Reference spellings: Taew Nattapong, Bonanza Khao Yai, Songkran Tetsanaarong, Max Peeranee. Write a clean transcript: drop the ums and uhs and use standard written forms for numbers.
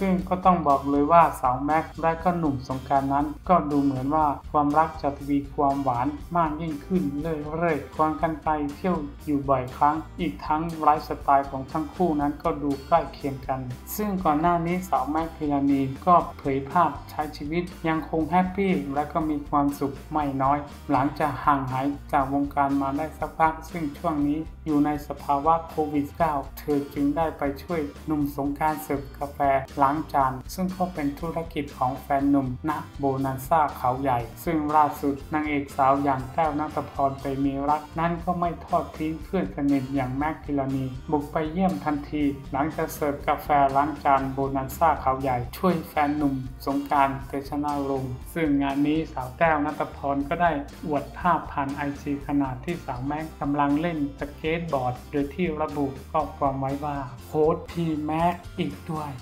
ซึ่งก็ต้องบอกเลยว่าสาวแม็กซ์และก็หนุ่มสงกรานต์นั้นก็ดูเหมือนว่าความรักจะทวีความหวานมากยิ่งขึ้นเรื่อยๆควงกันไปเที่ยวอยู่บ่อยครั้งอีกทั้งไลฟ์สไตล์ของทั้งคู่นั้นก็ดูใกล้เคียงกันซึ่งก่อนหน้านี้สาวแม็กซ์พิรานีก็เผยภาพใช้ชีวิตยังคงแฮปปี้และก็มีความสุขไม่น้อยหลังจากห่างหายจากวงการมาได้สักพักซึ่งช่วงนี้อยู่ในสภาวะโควิด -19 เธอจึงได้ไปช่วยหนุ่มสงกรานต์เสิร์ฟกาแฟล้างจานซึ่งก็เป็นธุรกิจของแฟนหนุ่มณโบนันซ่าเขาใหญ่ซึ่งล่าสุดนางเอกสาวอย่างแต้วณัฐพรเตมีรักนั้นก็ไม่ทอดทิ้งเพื่อนสนิทอย่างแม็กซ์พิรานีบุกไปเยี่ยมทันทีหลังจากเสิร์ฟกาแฟล้างจานโบนันซ่าเขาใหญ่ช่วยแฟนหนุ่มสงกรานต์เตชะนารงค์ซึ่งงานนี้สาวแต้วณัฐพรก็ได้อวดภาพผ่านIGขณะที่สาวแม็กซ์กำลังเล่นสเกตบอร์ดโดยที่ระบุข้อความไว้ว่าโค้ชพี่แม็กซ์อีกด้วย